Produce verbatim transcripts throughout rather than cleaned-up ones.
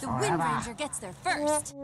The Wind Ranger gets there first.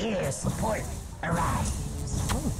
Air support arrives. Ooh.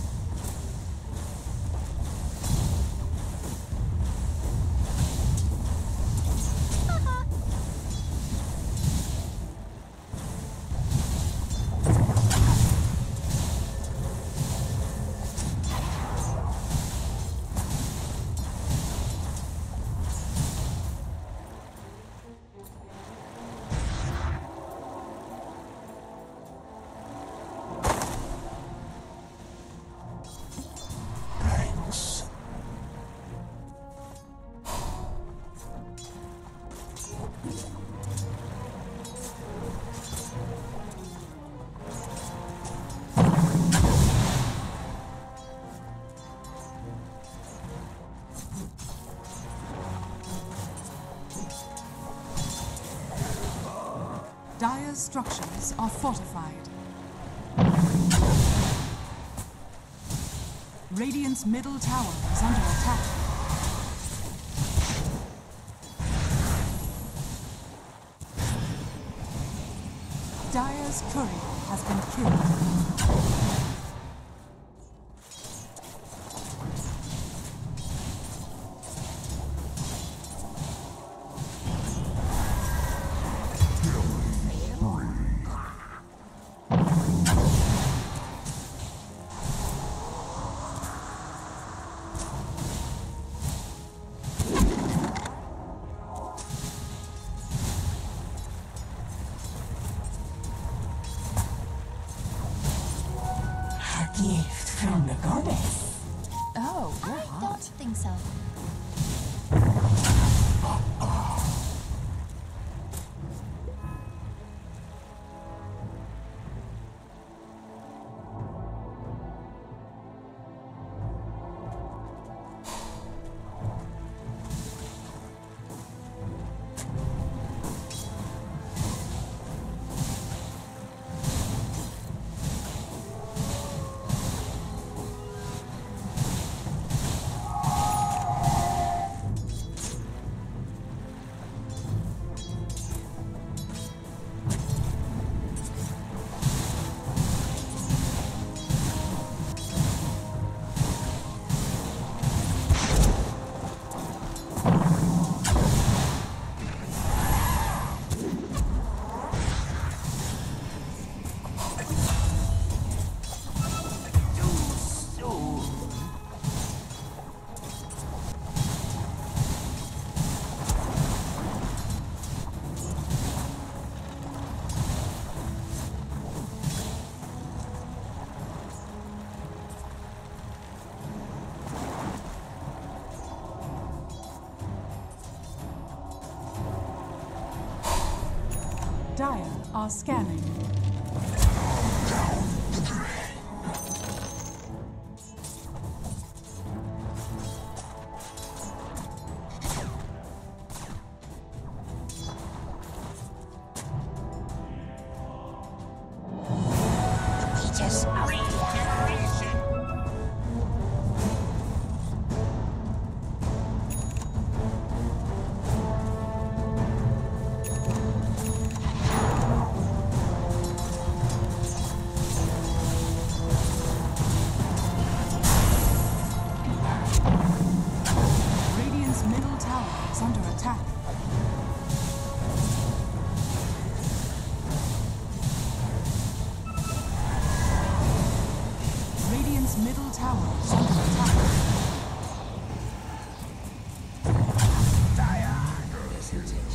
Dire's structures are fortified. Radiant's middle tower is under attack. Dire's courier has been killed. Dire are scanning. Middle tower is under attack.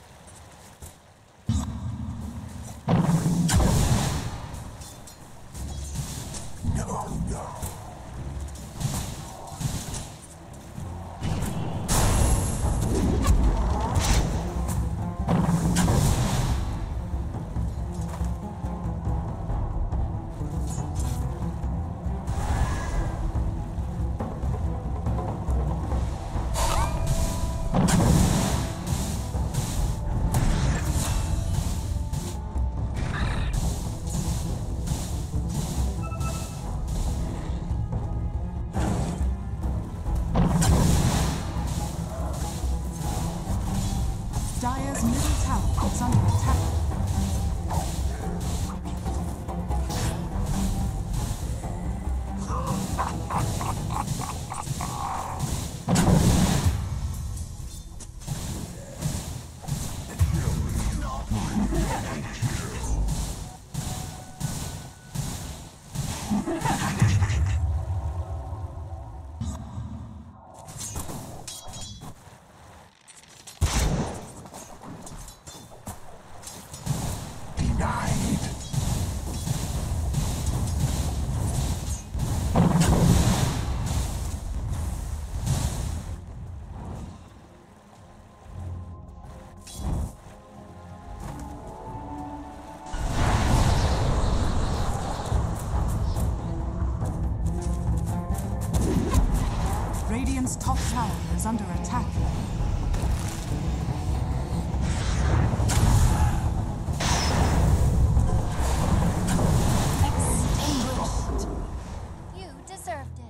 Dire's middle tower is under attack. Radiant's top tower is under attack. Extinguished. You deserved it.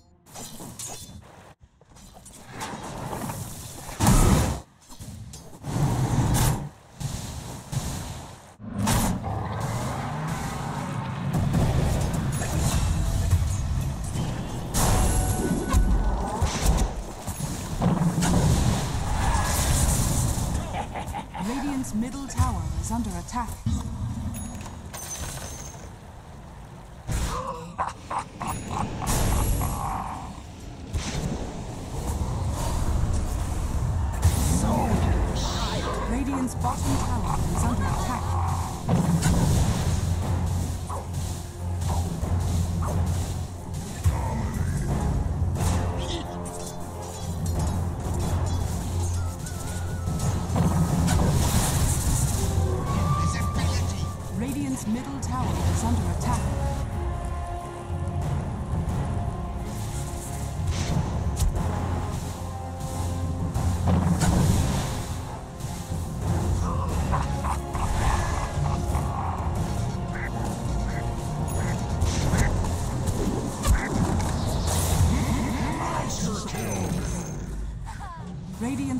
Radiant's middle tower is under attack. Radiant's bottom tower is under attack. Middle tower is under attack.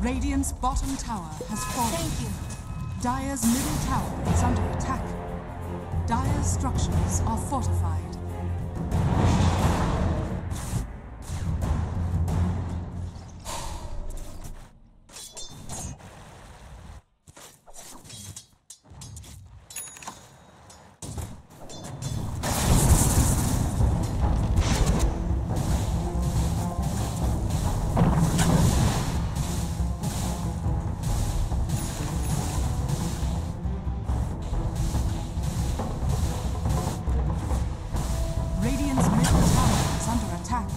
Radiant's bottom tower has fallen. Thank you. Dire's middle tower is under attack. Dire's structures are fortified.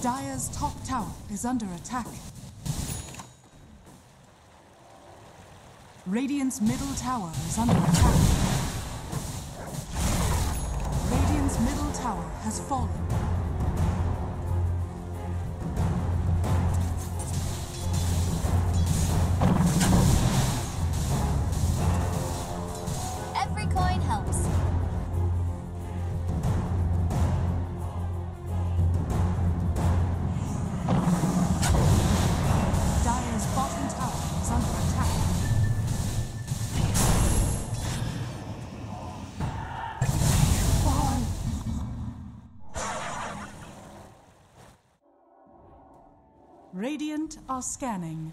Dire's top tower is under attack. Radiant's middle tower is under attack. Middle tower has fallen. Every coin helps. Dire's bottom tower is under attack. Radiant are scanning.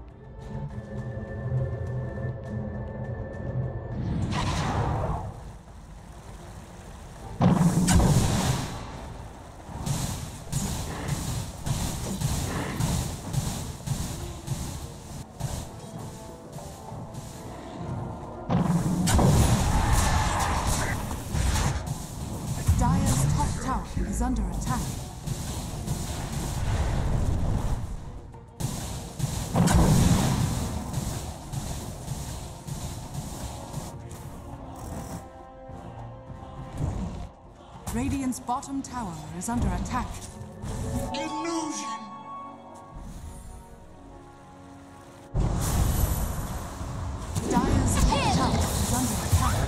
Dire's top tower is under attack. Radiant's bottom tower is under attack. Illusion! Dire's top tower is under attack.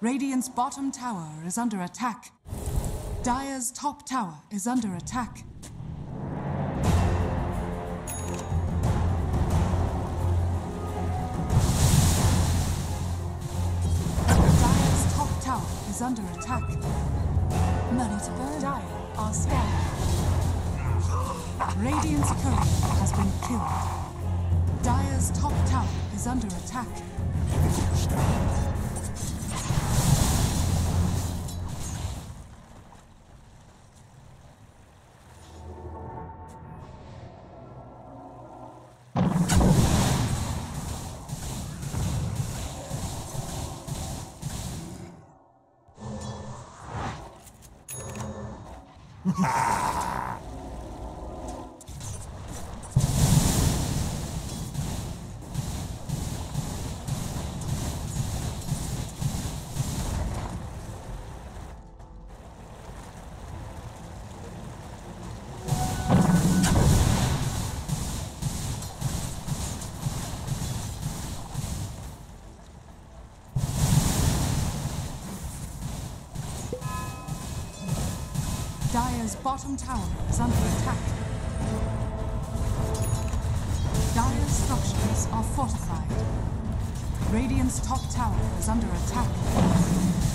Radiant's bottom tower is under attack. Dire's top tower is under attack. Dire's top tower is under attack. Money to burn. Dire are scared. Radiant's courier has been killed. Dire's top tower is under attack. Dyer's bottom tower is under attack. Dyer's structures are fortified. Radiant's top tower is under attack.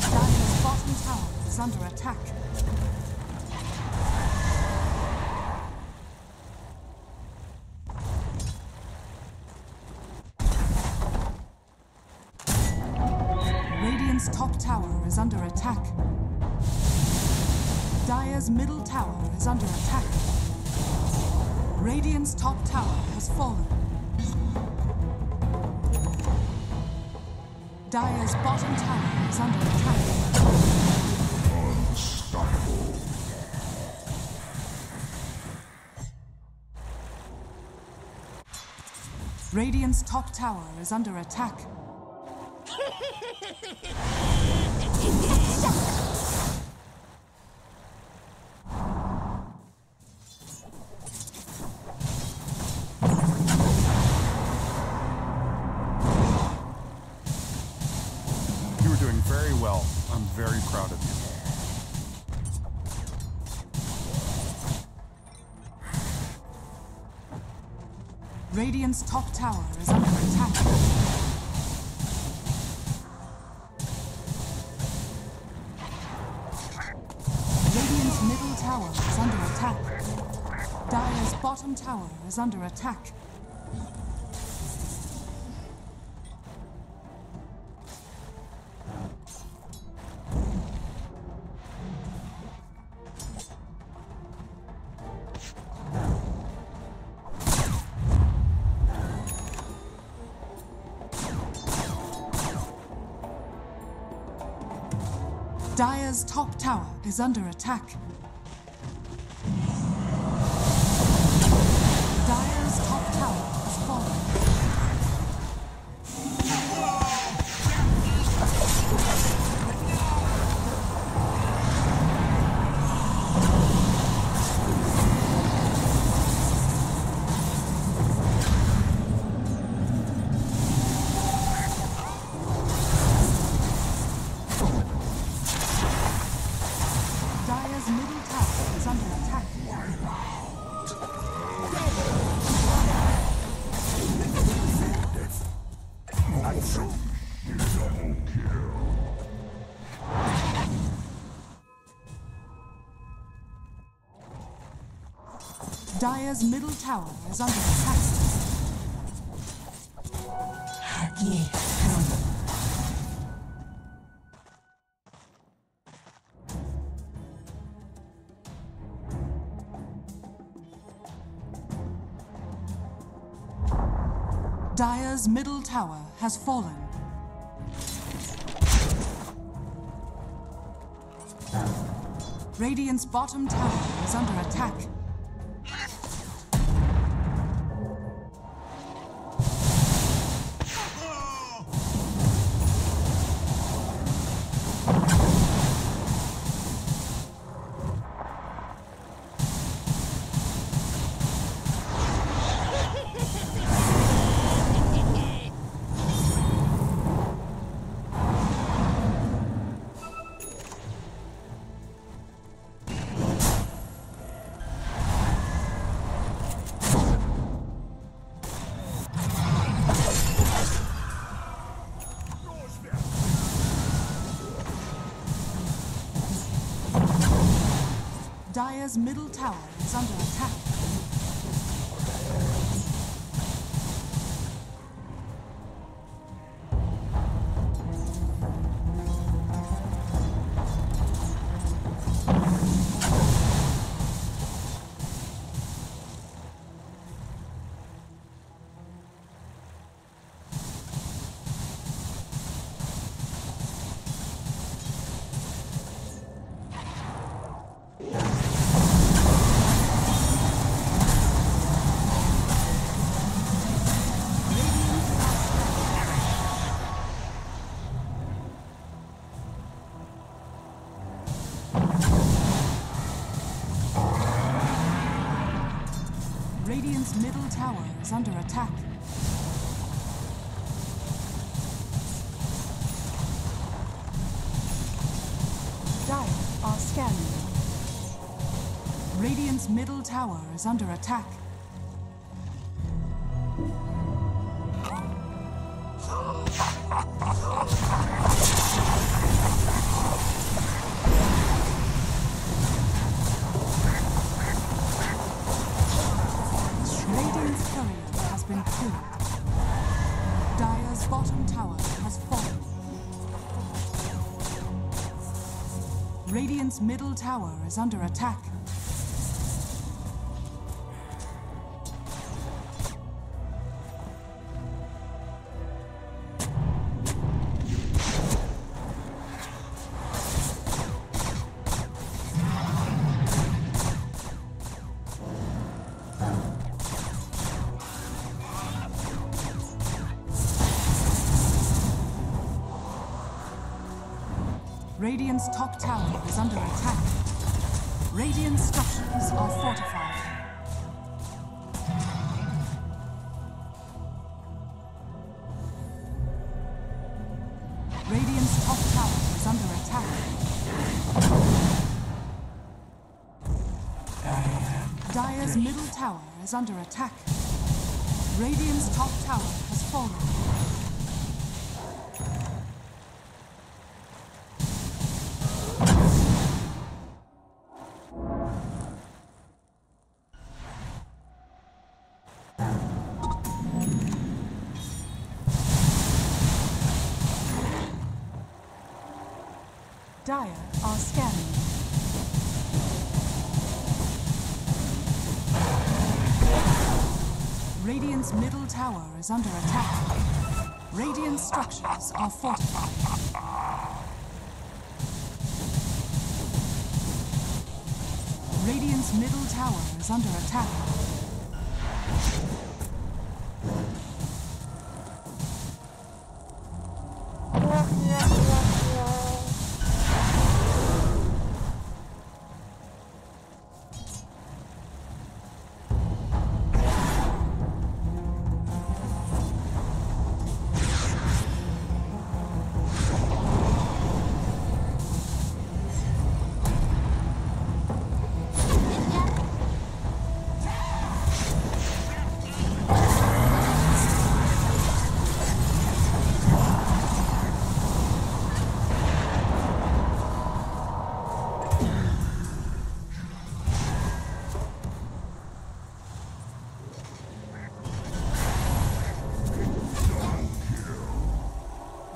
Dyer's bottom tower is under attack. Radiant's top tower is under attack. Dyer's middle tower is under attack. Radiant's top tower has fallen. Dyer's bottom tower is under attack. Unstoppable. Radiant's top tower is under attack. Radiant's top tower is under attack. Radiant's middle tower is under attack. Dyer's bottom tower is under attack. Dyer's top tower is under attack. Dyer's top tower has Dyer's middle tower is under attack. Dyer's middle tower has fallen. Radiant's bottom tower is under attack. Dyer's middle tower is under attack. Radiant's middle tower is under attack. Dire are scanning. Radiant's middle tower is under attack. Radiant's courier has been killed. Dire's bottom tower has fallen. Radiant's middle tower is under attack. Radiant's top tower is under attack. Radiant structures are fortified. Radiant's top tower is under attack. Dire's middle tower is under attack. Radiant's top tower has fallen. Dire are scanning. Radiant's middle tower is under attack. Radiant structures are fortified. Radiant's middle tower is under attack.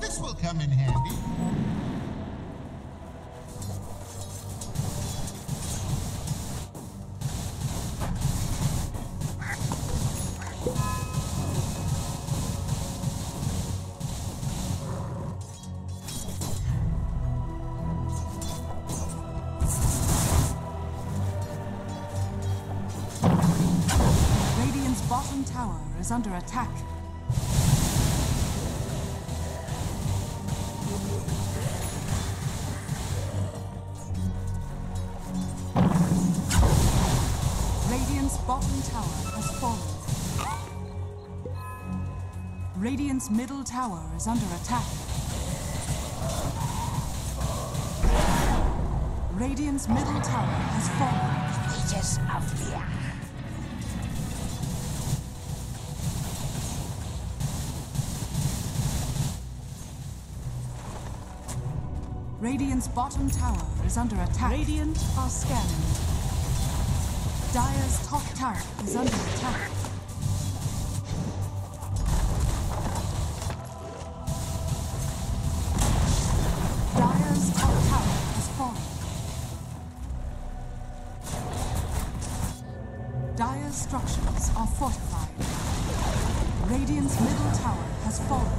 This will come in handy. Bottom tower is under attack. Radiant's bottom tower has fallen. Radiant's middle tower is under attack. Radiant's middle tower has fallen. Aegis of the Eye. Radiant's bottom tower is under attack. Radiant are scanning. Dire's top tower is under attack. Dire's top tower has fallen. Dire's structures are fortified. Radiant's middle tower has fallen.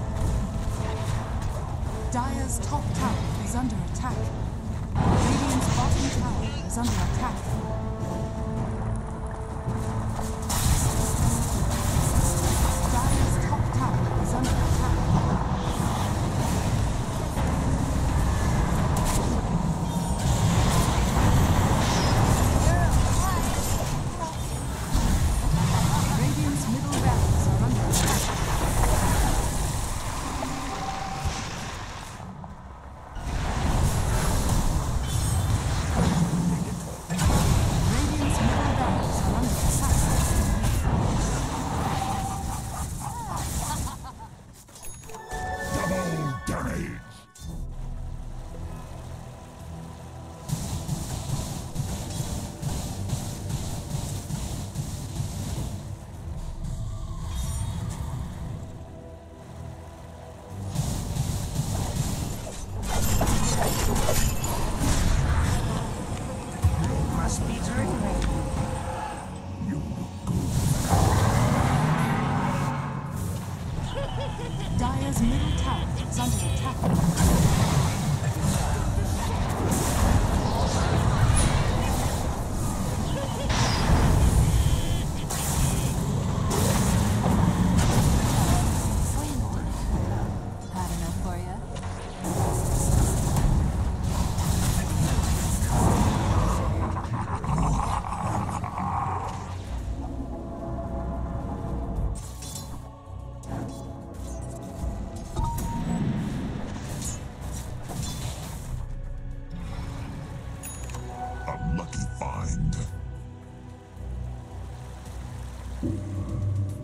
Dire's top tower is under attack. Radiant's bottom tower is under attack. Dire's top tower is under attack.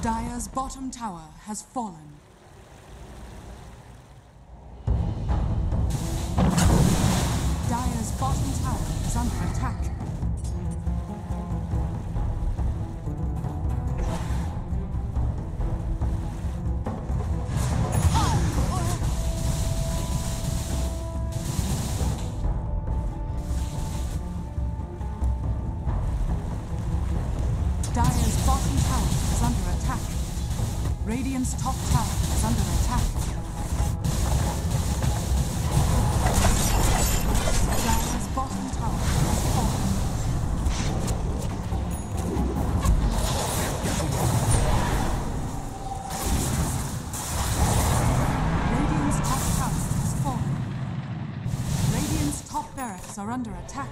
Dire's bottom tower has fallen. Dire's bottom tower is under attack. Dire's bottom tower is under attack. Radiant's top tower is under attack. Radiant's bottom tower has fallen. Radiant's top tower has fallen. Radiant's top barracks are under attack.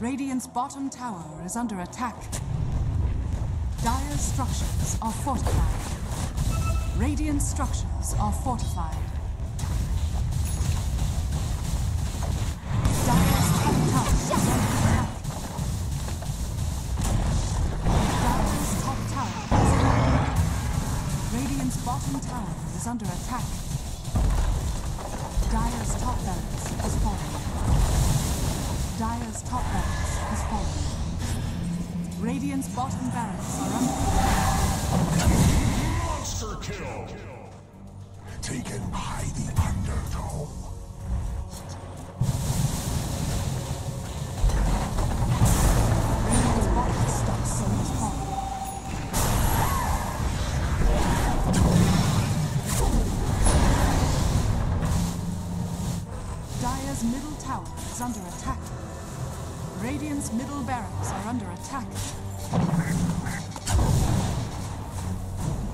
Radiant's bottom tower is under attack. Dire structures are fortified. Radiant structures are fortified. Dire's top tower is under attack. Dire's top tower is under attack. Radiant's bottom tower is under attack. Dire's top barracks is falling. Dire's top barracks has fallen. Radiant's bottom barracks are under attack. Monster kill! Taken by the Undertow. Radiant's bottom stops so much falling. Dire's middle tower is under attack. Radiant's middle barracks are under attack.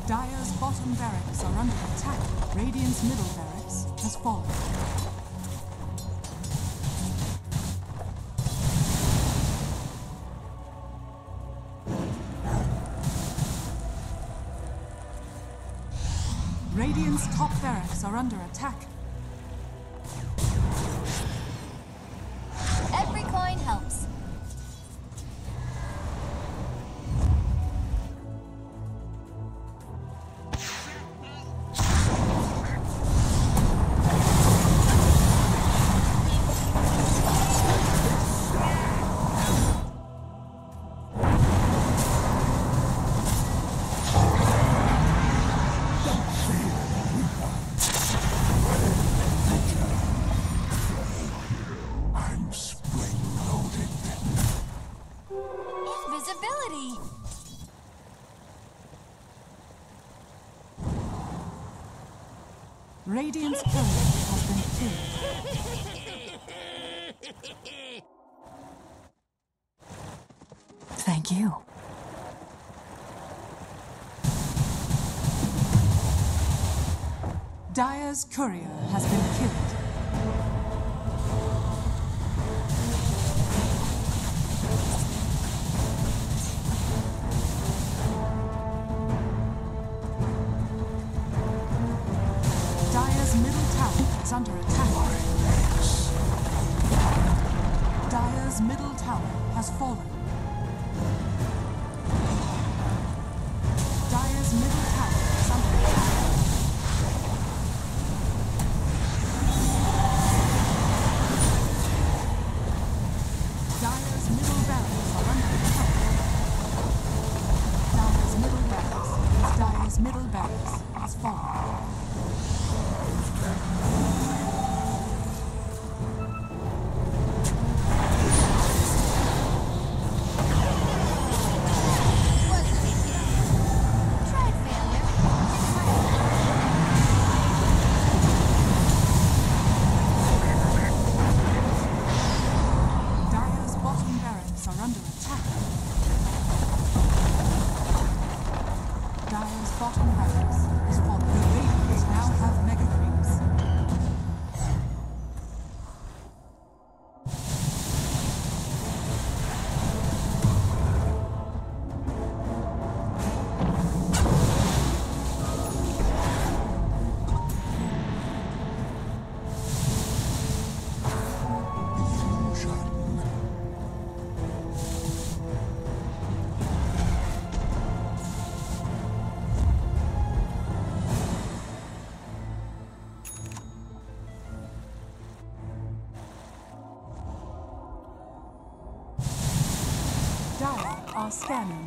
Dire's bottom barracks are under attack. Radiant's middle barracks has fallen. Radiant's top barracks are under attack. Radiant's pillar has been killed. Thank you. Dire's courier has been killed. Dire's middle tower is under attack. Dire's middle tower has fallen. Dire's middle tower is under attack. Dire's middle barracks are under attack. Dire's middle barracks, Dire's middle barracks has fallen. Bottom barracks is falling. The Radiant now have mega creeps. Dire are scanning.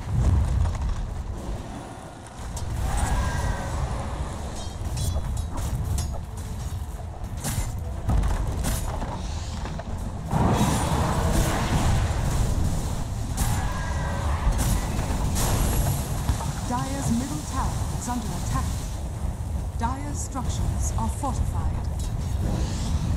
Dire's middle tower is under attack. Dire's structures are fortified.